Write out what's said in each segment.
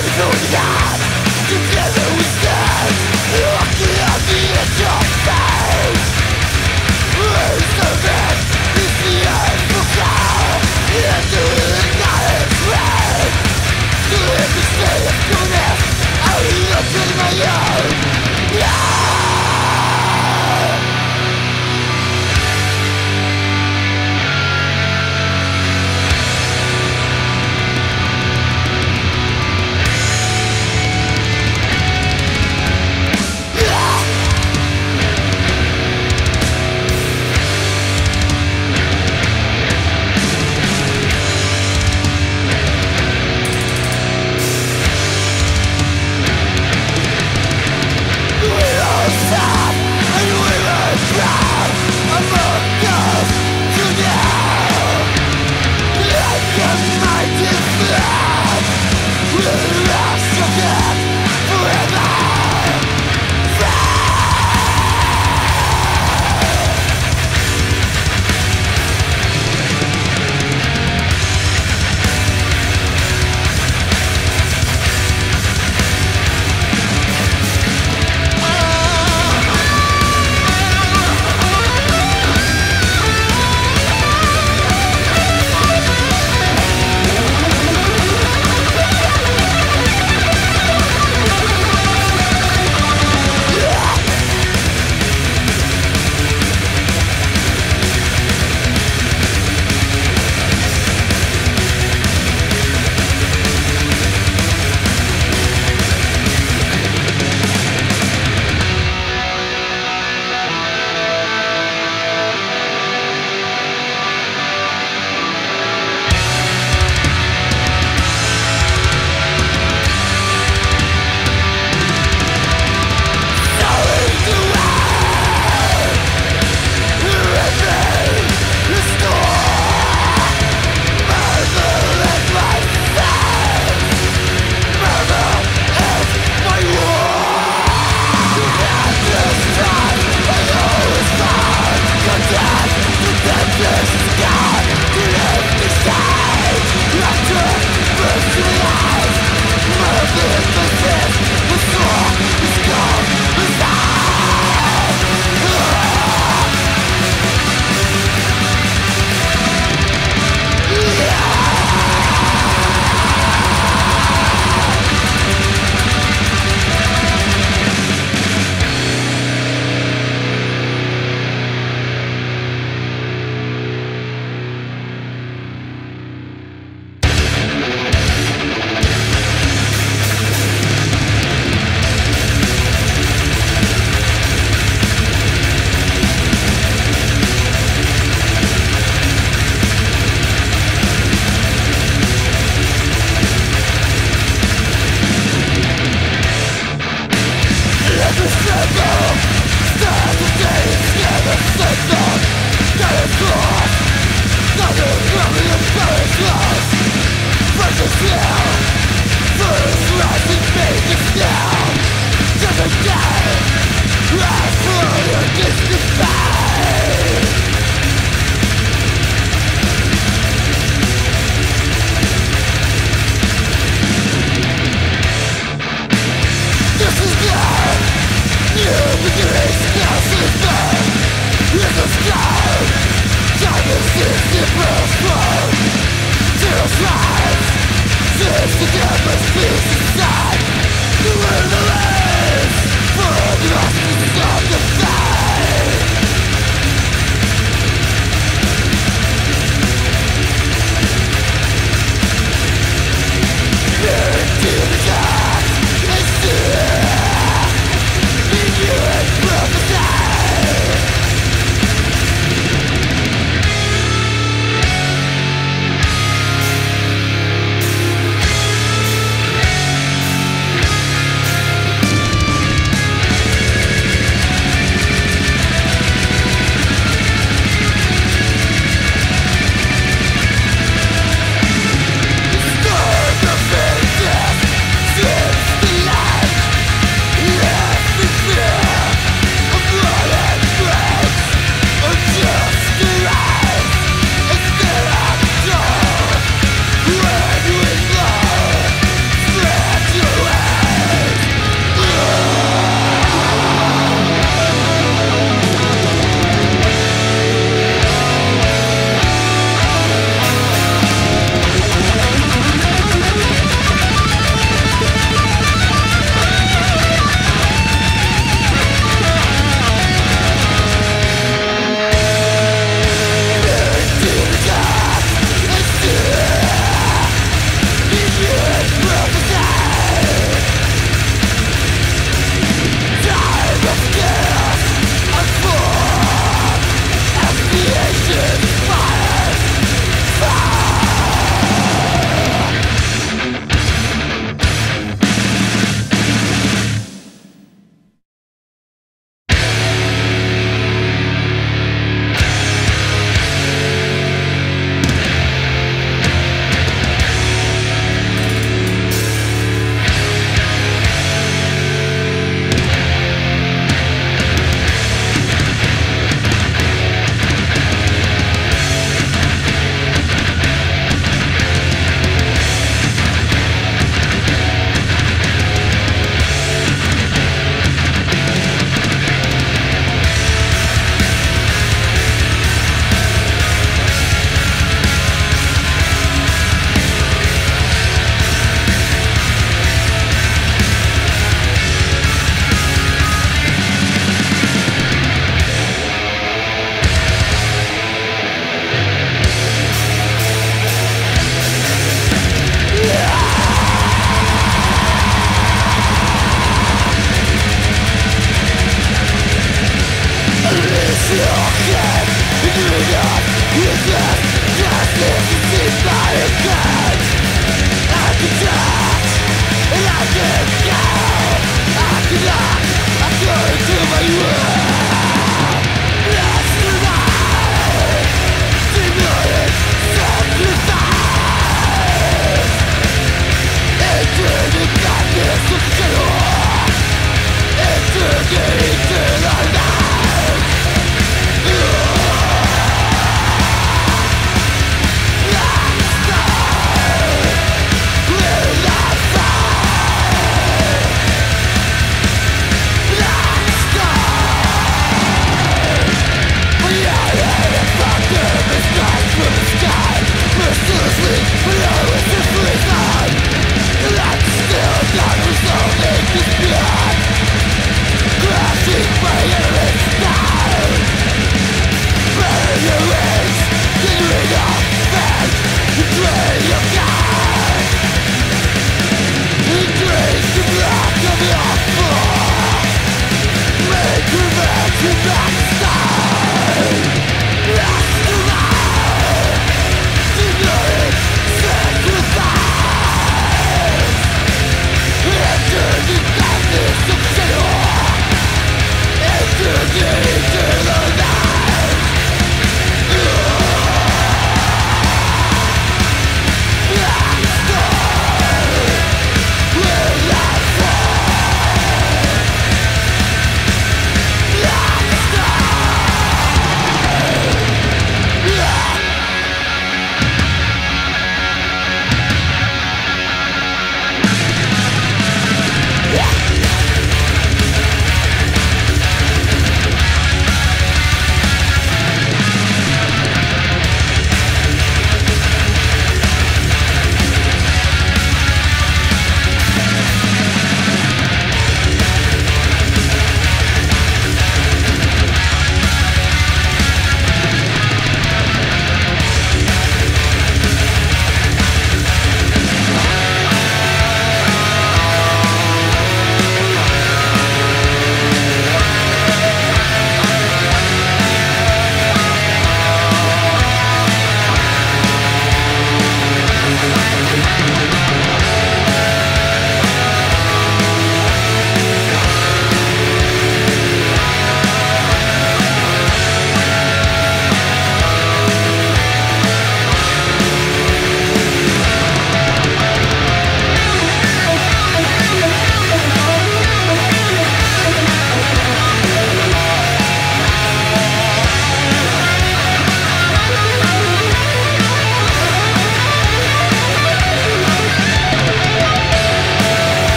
The world lives for the lost of the fight.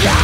Deny,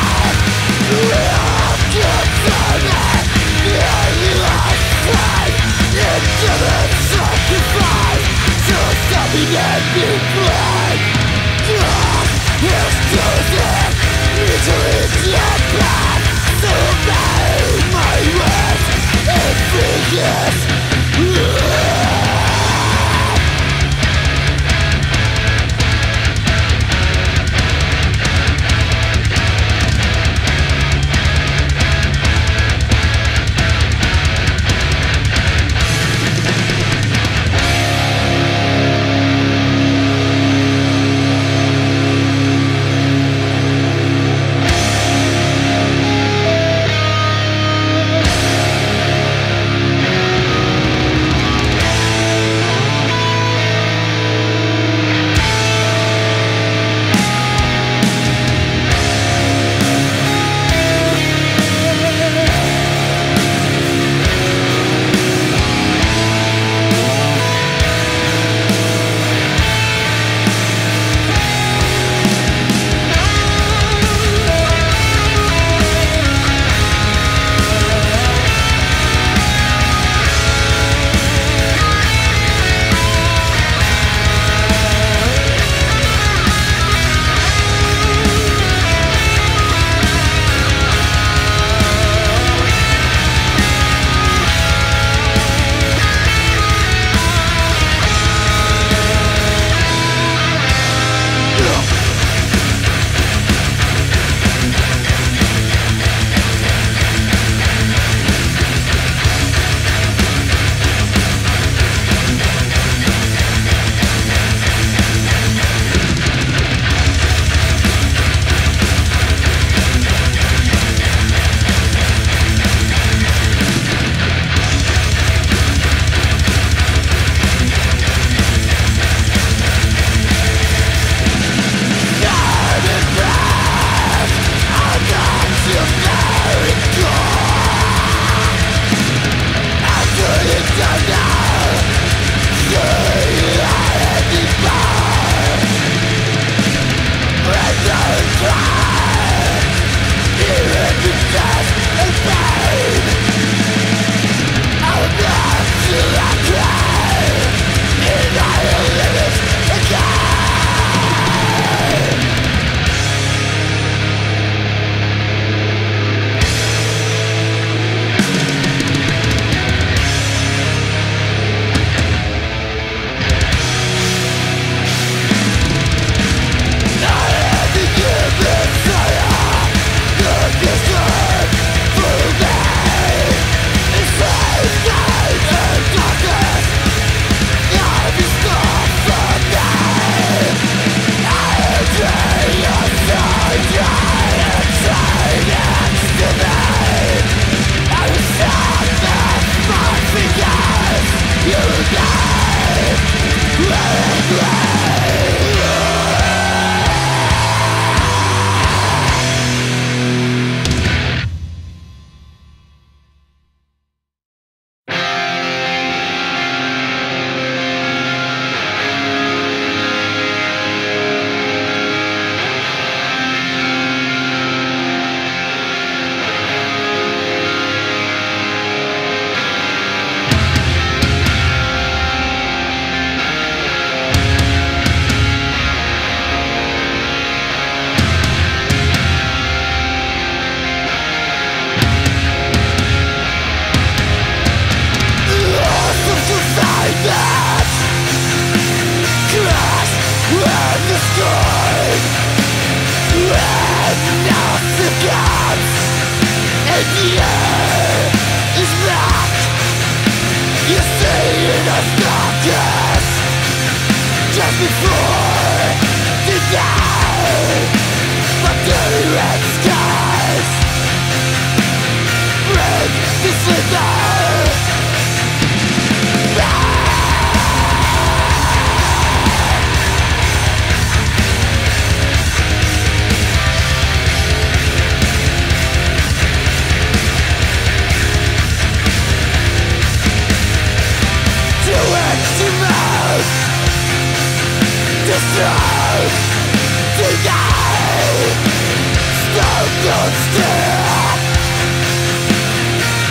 stop don't stare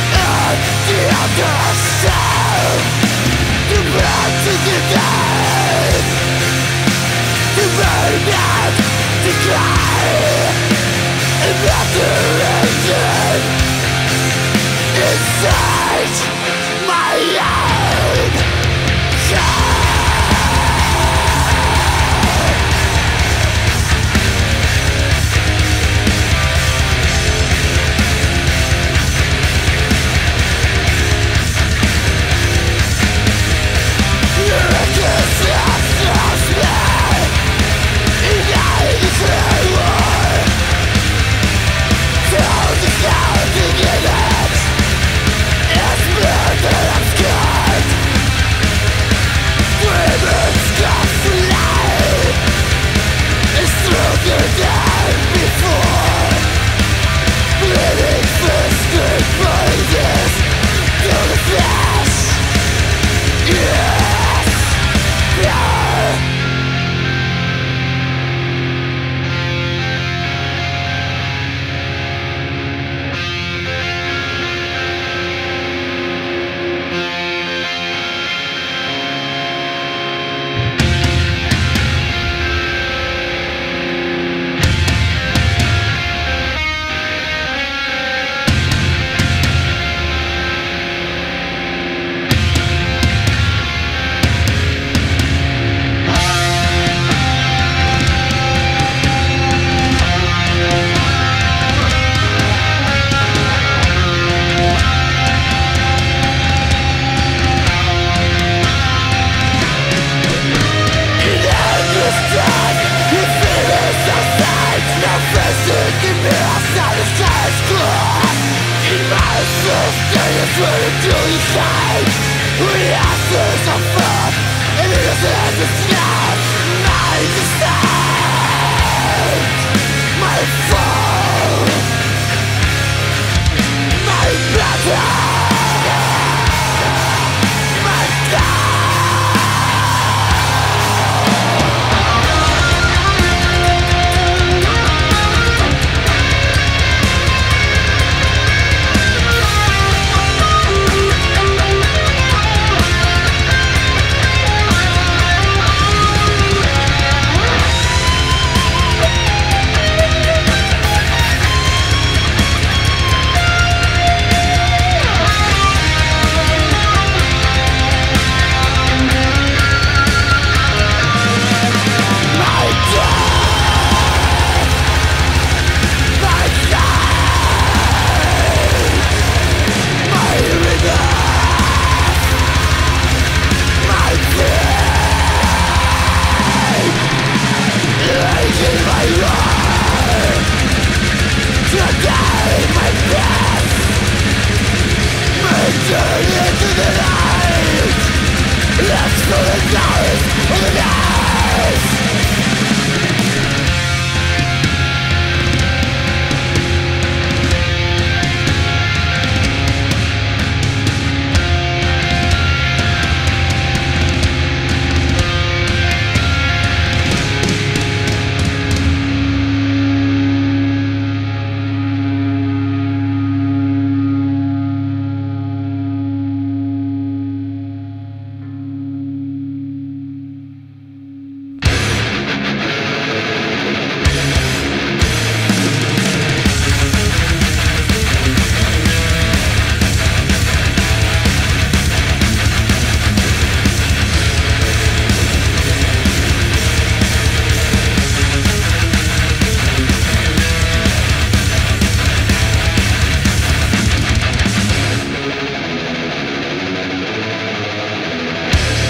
at the other side. The blood to the dead, the burnout, the cry, and not the reason inside my own head.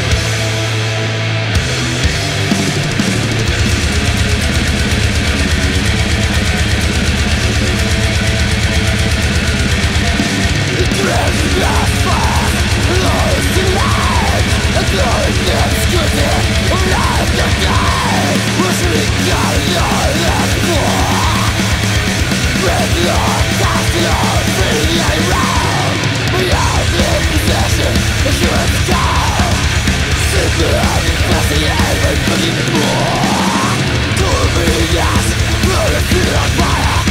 More to be as, but it's not fire.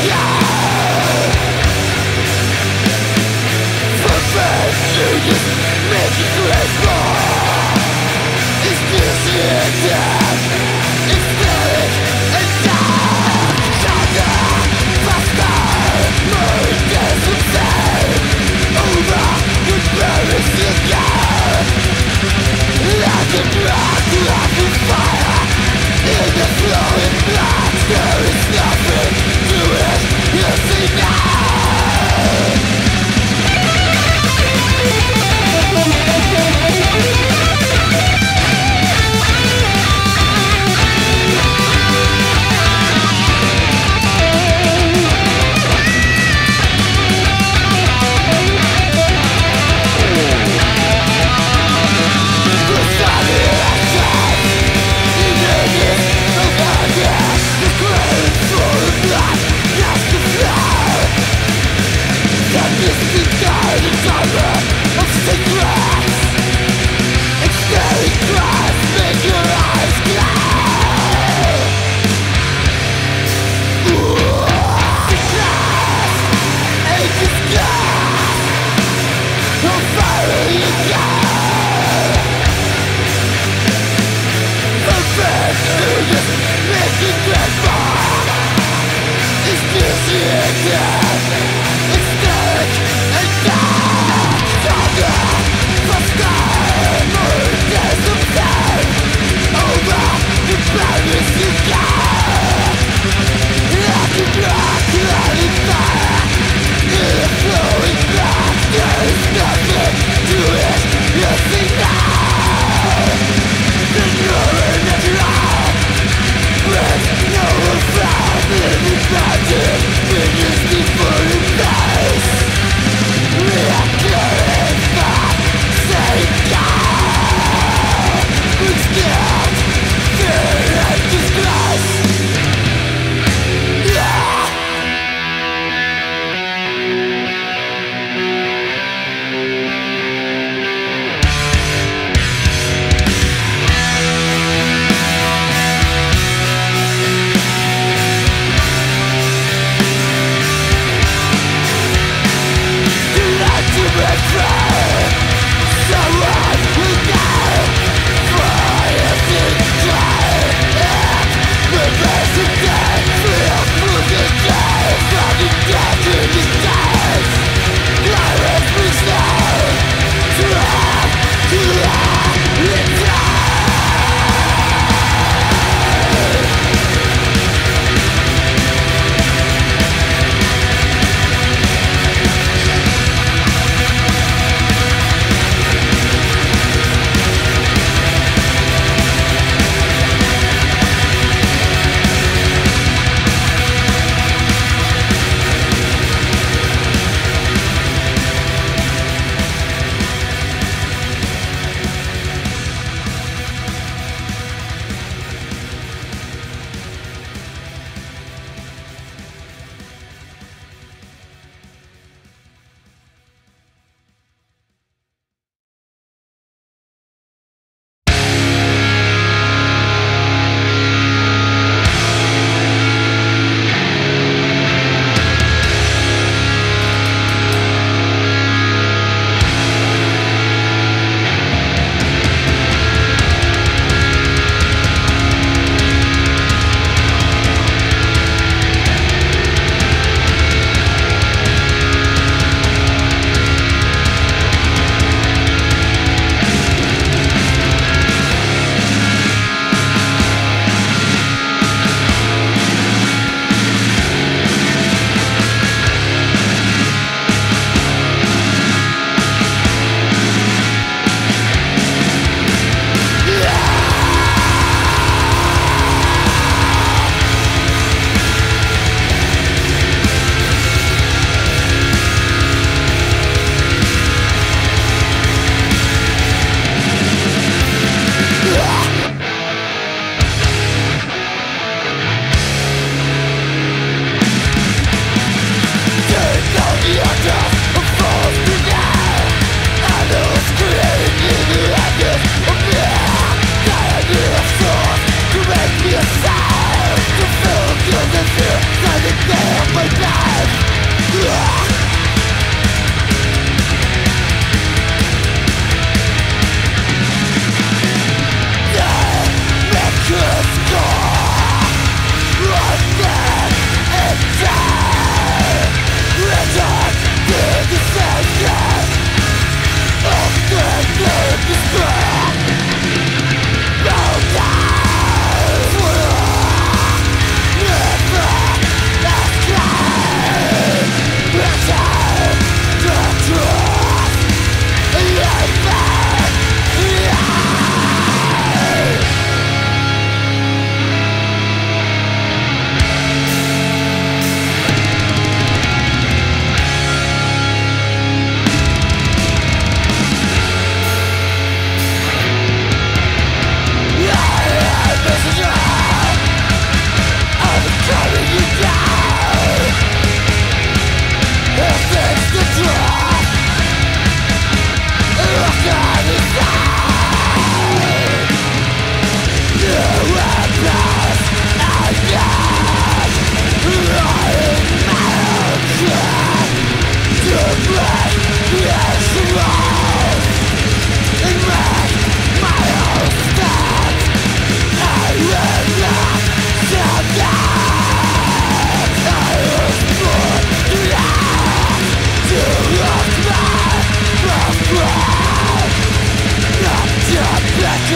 You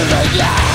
to the glass.